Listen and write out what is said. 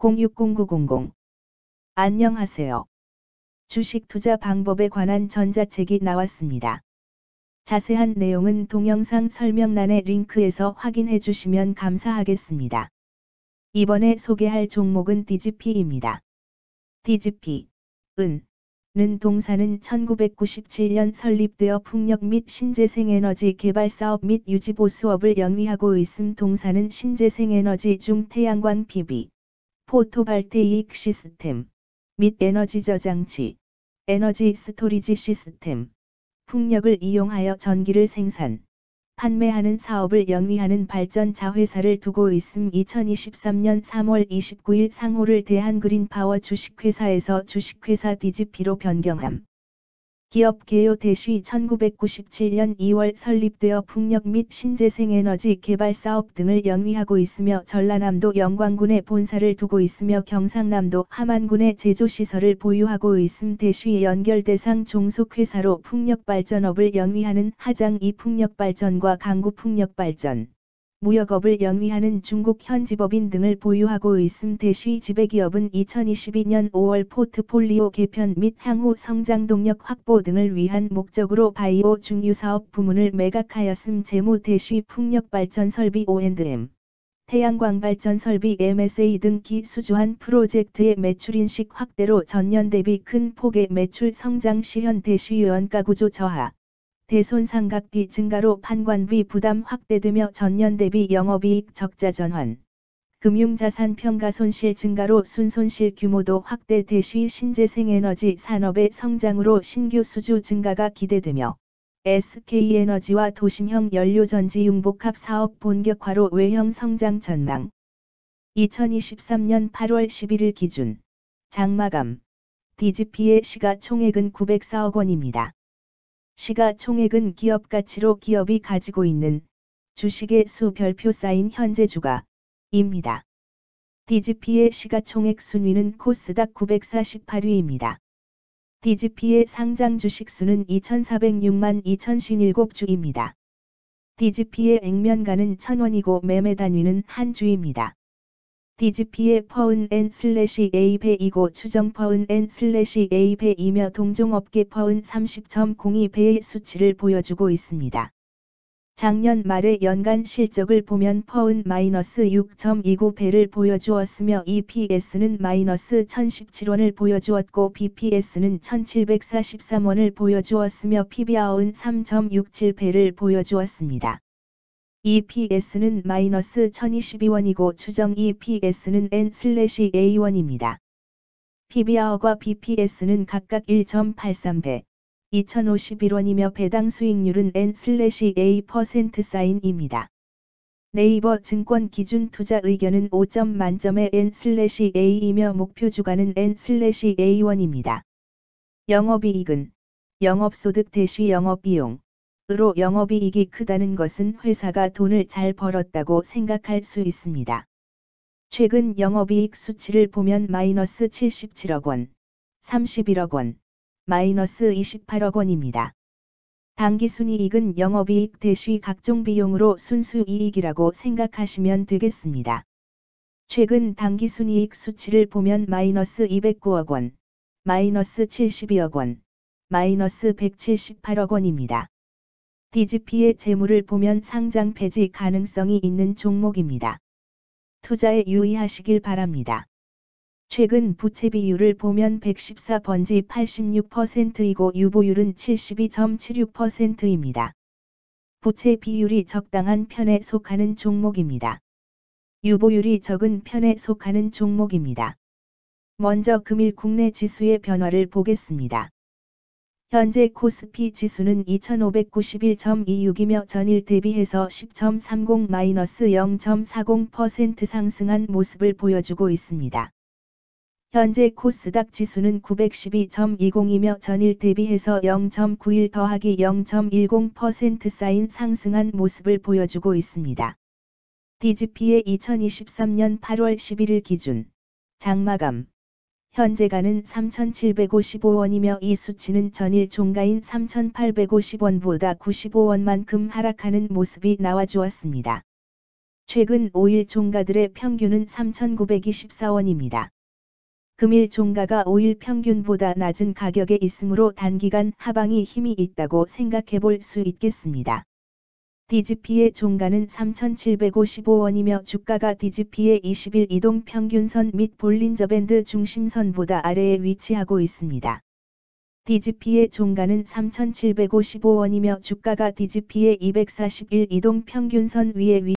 060900. 안녕하세요. 주식 투자 방법에 관한 전자책이 나왔습니다. 자세한 내용은 동영상 설명란의 링크에서 확인해 주시면 감사하겠습니다. 이번에 소개할 종목은 DGP입니다. DGP, 는 동사는 1997년 설립되어 풍력 및 신재생에너지 개발 사업 및 유지보수업을 영위하고 있음. 동사는 신재생에너지 중 태양광 PV, 포토발테이크 시스템, 및 에너지 저장치, 에너지 스토리지 시스템, 풍력을 이용하여 전기를 생산, 판매하는 사업을 영위하는 발전자회사를 두고 있음. 2023년 3월 29일 상호를 대한그린파워 주식회사에서 주식회사 DGP로 변경함. 기업 개요 대시 1997년 2월 설립되어 풍력 및 신재생에너지 개발 사업 등을 영위하고 있으며 전라남도 영광군에 본사를 두고 있으며 경상남도 함안군에 제조시설을 보유하고 있음. 대시 연결 대상 종속회사로 풍력발전업을 영위하는 하장이 풍력발전과 강구 풍력발전, 무역업을 영위하는 중국 현지법인 등을 보유하고 있음. 대시 지배기업은 2022년 5월 포트폴리오 개편 및 향후 성장 동력 확보 등을 위한 목적으로 바이오 중유사업 부문을 매각하였음. 재무 대시 풍력발전설비 O&M, 태양광발전설비 MSA 등 기수주한 프로젝트의 매출인식 확대로 전년 대비 큰 폭의 매출 성장 시현 대시 원가구조 저하, 대손상각비 증가로 판관비 부담 확대되며 전년 대비 영업이익 적자 전환, 금융자산 평가 손실 증가로 순손실 규모도 확대. 대시 신재생에너지 산업의 성장으로 신규 수주 증가가 기대되며 SK에너지와 도심형 연료전지 융복합 사업 본격화로 외형 성장 전망. 2023년 8월 11일 기준 장마감 DGP의 시가총액은 904억 원입니다. 시가총액은 기업가치로 기업이 가지고 있는 주식의 수 별표 쌓인 현재 주가입니다. DGP의 시가총액 순위는 코스닥 948위입니다. DGP의 상장 주식수는 2406만 2057주입니다. DGP의 액면가는 1000원이고 매매 단위는 한 주입니다. DGP의 PE/A배이고 추정 PE/A배이며 동종업계 PE 30.02배의 수치를 보여주고 있습니다. 작년 말의 연간 실적을 보면 PE -6.29배를 보여주었으며 EPS는 -1017원을 보여주었고 BPS는 1743원을 보여주었으며 PBR은 3.67배를 보여주었습니다. EPS는 -1022원이고 추정 EPS는 N/A원입니다. PBR과 BPS는 각각 1.83배, 2051원이며 배당 수익률은 N/A%입니다. 네이버 증권 기준 투자 의견은 5점 만점의 N/A이며 목표 주가는 N/A원입니다. 영업이익은 영업소득 대시 영업비용 으로 영업이익이 크다는 것은 회사가 돈을 잘 벌었다고 생각할 수 있습니다. 최근 영업이익 수치를 보면 -77억 원, 31억 원, -28억 원입니다. 당기순이익은 영업이익 대시 각종 비용으로 순수이익이라고 생각하시면 되겠습니다. 최근 당기순이익 수치를 보면 -209억 원, -72억 원, -178억 원입니다. DGP의 재무를 보면 상장 폐지 가능성이 있는 종목입니다. 투자에 유의하시길 바랍니다. 최근 부채 비율을 보면 114번지 86%이고 유보율은 72.76%입니다. 부채 비율이 적당한 편에 속하는 종목입니다. 유보율이 적은 편에 속하는 종목입니다. 먼저 금일 국내 지수의 변화를 보겠습니다. 현재 코스피 지수는 2591.26이며 전일 대비해서 10.30-0.40% 상승한 모습을 보여주고 있습니다. 현재 코스닥 지수는 912.20이며 전일 대비해서 0.91 더하기 0.10% 쌓인 상승한 모습을 보여주고 있습니다. DGP의 2023년 8월 11일 기준 장마감 현재가는 3,755원이며 이 수치는 전일 종가인 3,850원보다 95원만큼 하락하는 모습이 나와주었습니다. 최근 5일 종가들의 평균은 3,924원입니다. 금일 종가가 5일 평균보다 낮은 가격에 있으므로 단기간 하방이 힘이 있다고 생각해 볼 수 있겠습니다. DGP의 종가는 3,755원이며 주가가 DGP의 20일 이동 평균선 및 볼린저밴드 중심선보다 아래에 위치하고 있습니다. DGP의 종가는 3,755원이며 주가가 DGP의 241 이동 평균선 위에 위치합니다.